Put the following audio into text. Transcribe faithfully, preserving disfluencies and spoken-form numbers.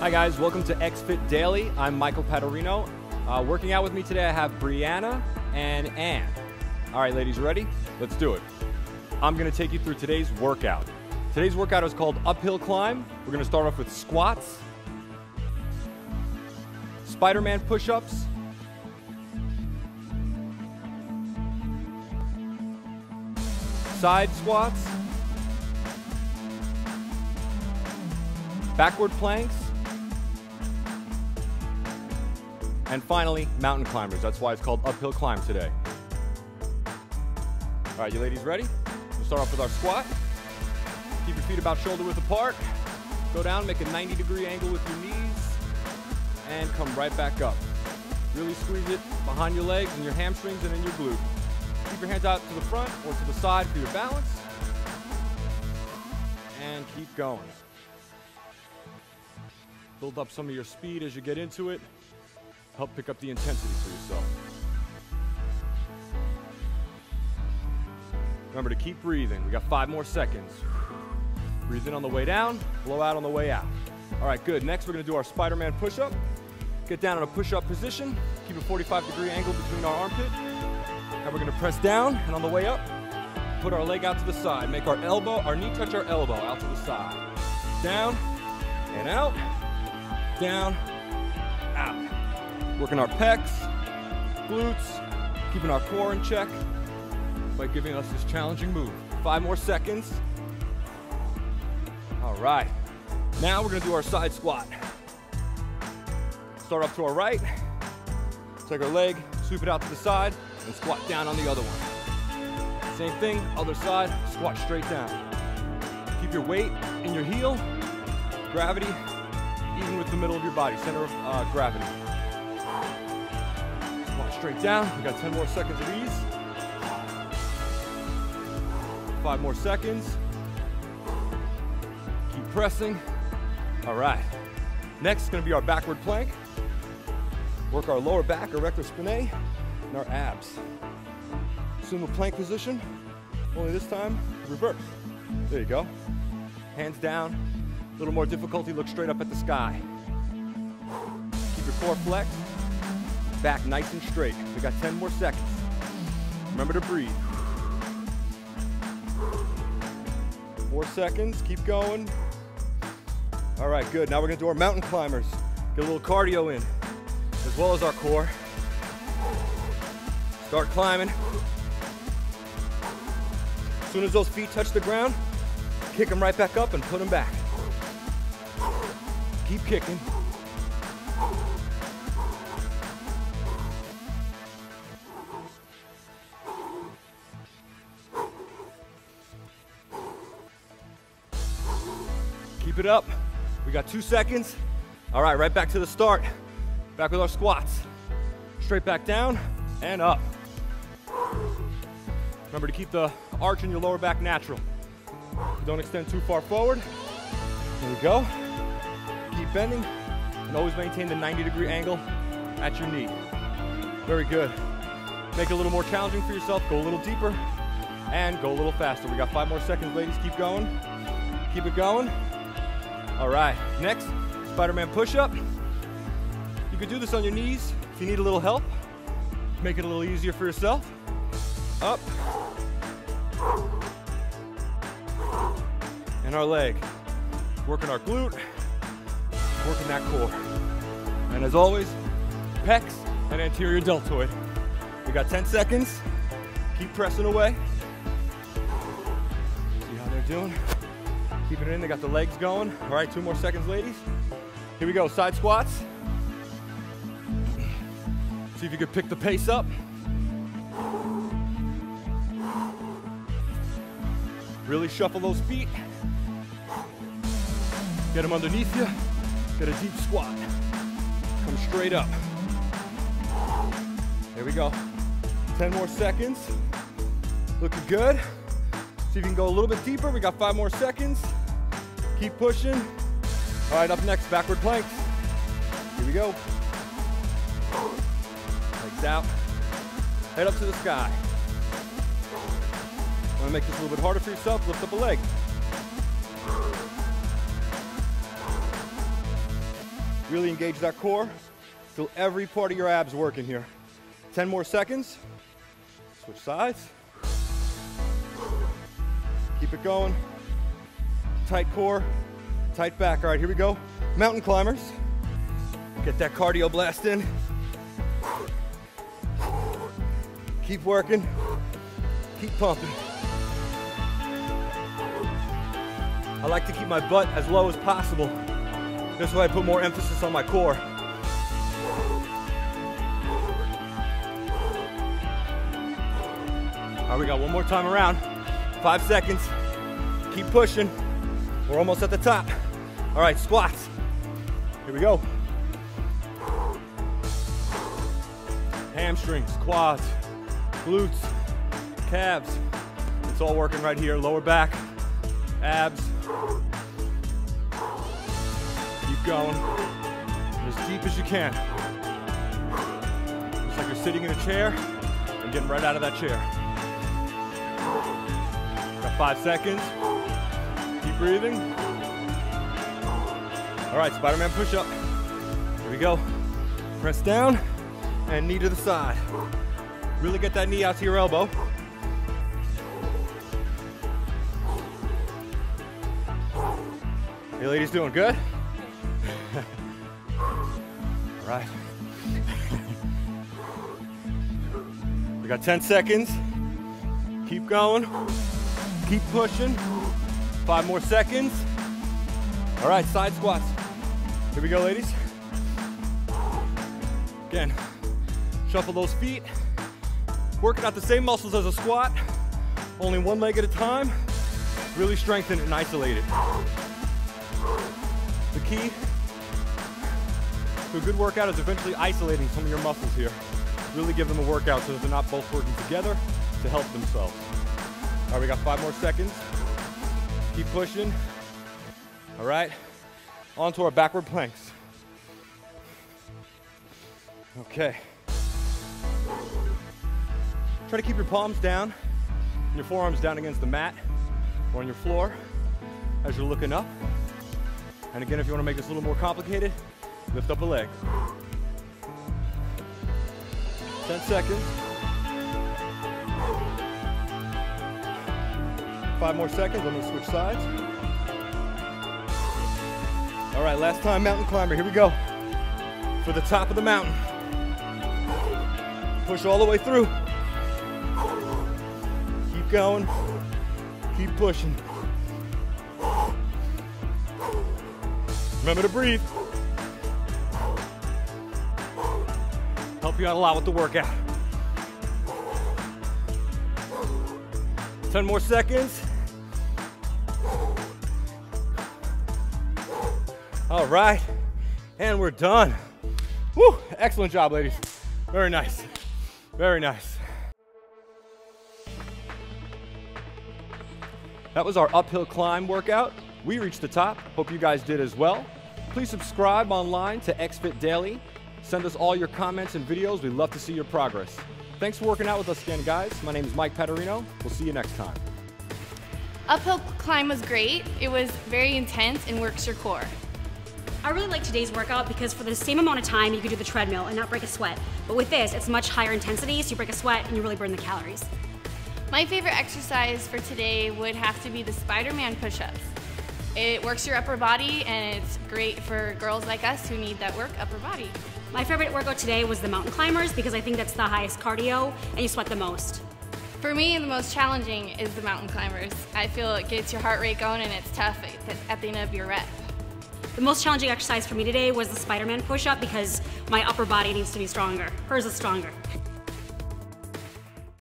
Hi guys, welcome to X Fit Daily. I'm Michael Patarino. Uh, working out with me today I have Brianna and Ann. All right ladies, ready? Let's do it. I'm gonna take you through today's workout. Today's workout is called Uphill Climb. We're gonna start off with squats, Spider-Man push-ups, side squats, backward planks, and finally, mountain climbers. That's why it's called Uphill Climb today. All right, you ladies ready? We'll start off with our squat. Keep your feet about shoulder width apart. Go down, make a ninety degree angle with your knees, and come right back up. Really squeeze it behind your legs and your hamstrings and in your glutes. Keep your hands out to the front or to the side for your balance. And keep going. Build up some of your speed as you get into it. Help pick up the intensity for yourself. Remember to keep breathing. We got five more seconds. Breathe in on the way down, blow out on the way out. All right, good. Next, we're gonna do our Spider-Man push-up. Get down in a push-up position. Keep a forty-five degree angle between our armpits. And we're gonna press down, and on the way up, put our leg out to the side. Make our elbow, our knee touch our elbow out to the side. Down, and out. Down, out. Working our pecs, glutes, keeping our core in check by giving us this challenging move. Five more seconds. All right. Now we're gonna do our side squat. Start up to our right, take our leg, sweep it out to the side, and squat down on the other one. Same thing, other side, squat straight down. Keep your weight in your heel, gravity, even with the middle of your body, center of uh, gravity. Squat straight down. We got ten more seconds of these. Five more seconds. Keep pressing. All right. Next is gonna be our backward plank. Work our lower back, our rectus spinae, and our abs. Assume a plank position, only this time, reverse. There you go. Hands down. A little more difficulty, look straight up at the sky. Keep your core flexed, back nice and straight. We got ten more seconds. Remember to breathe. Four seconds, keep going. All right, good. Now we're gonna do our mountain climbers. Get a little cardio in, as well as our core. Start climbing. As soon as those feet touch the ground, kick them right back up and put them back. Keep kicking. Keep it up. We got two seconds. All right, right back to the start. Back with our squats. Straight back down and up. Remember to keep the arch in your lower back natural. Don't extend too far forward. There we go. Keep bending and always maintain the ninety degree angle at your knee. Very good. Make it a little more challenging for yourself. Go a little deeper and go a little faster. We got five more seconds, ladies. Keep going. Keep it going. All right. Next, Spider-Man push-up. You can do this on your knees if you need a little help. Make it a little easier for yourself. Up. And our leg. Working our glute. Working that core. And as always, pecs and anterior deltoid. We got ten seconds. Keep pressing away. See how they're doing. Keep it in, they got the legs going. All right, two more seconds, ladies. Here we go, side squats. See if you can pick the pace up. Really shuffle those feet. Get them underneath you. Get a deep squat. Come straight up. There we go. ten more seconds. Looking good. See if you can go a little bit deeper. We got five more seconds. Keep pushing. All right, up next, backward planks. Here we go. Legs out. Head up to the sky. Want to make this a little bit harder for yourself? Lift up a leg. Really engage that core. Feel every part of your abs working here. ten more seconds. Switch sides. Keep it going. Tight core, tight back. All right, here we go. Mountain climbers. Get that cardio blast in. Keep working. Keep pumping. I like to keep my butt as low as possible. This way I put more emphasis on my core. All right, we got one more time around. Five seconds. Keep pushing. We're almost at the top. All right, squats. Here we go. Hamstrings, quads, glutes, calves. It's all working right here. Lower back, abs. Keep going. As deep as you can. It's like you're sitting in a chair and getting right out of that chair. Got five seconds. Keep breathing. All right, Spider-Man push-up. Here we go. Press down and knee to the side. Really get that knee out to your elbow. Hey ladies, doing good? All right. We got ten seconds. Keep going. Keep pushing. Five more seconds. All right, side squats. Here we go, ladies. Again, shuffle those feet. Working out the same muscles as a squat, only one leg at a time. Really strengthen it and isolate it. The key to a good workout is eventually isolating some of your muscles here. Really give them a workout so that they're not both working together to help themselves. All right, we got five more seconds. Keep pushing. All right, onto our backward planks. Okay. Try to keep your palms down and your forearms down against the mat or on your floor as you're looking up. And again, if you want to make this a little more complicated, lift up a leg. ten seconds. Five more seconds. I'm going to switch sides. All right, last time, mountain climber. Here we go. For the top of the mountain. Push all the way through. Keep going. Keep pushing. Remember to breathe. Help you out a lot with the workout. ten more seconds. All right, and we're done. Woo, excellent job, ladies. Very nice, very nice. That was our uphill climb workout. We reached the top. Hope you guys did as well. Please subscribe online to X Fit Daily. Send us all your comments and videos. We'd love to see your progress. Thanks for working out with us again, guys. My name is Mike Patarino. We'll see you next time. Uphill climb was great. It was very intense and works your core. I really like today's workout because for the same amount of time, you could do the treadmill and not break a sweat. But with this, it's much higher intensity, so you break a sweat and you really burn the calories. My favorite exercise for today would have to be the Spider-Man push-ups. It works your upper body and it's great for girls like us who need that work upper body. My favorite workout today was the mountain climbers because I think that's the highest cardio and you sweat the most. For me, the most challenging is the mountain climbers. I feel it gets your heart rate going and it's tough at the end of your rep. The most challenging exercise for me today was the Spider-Man push-up because my upper body needs to be stronger. Hers is stronger.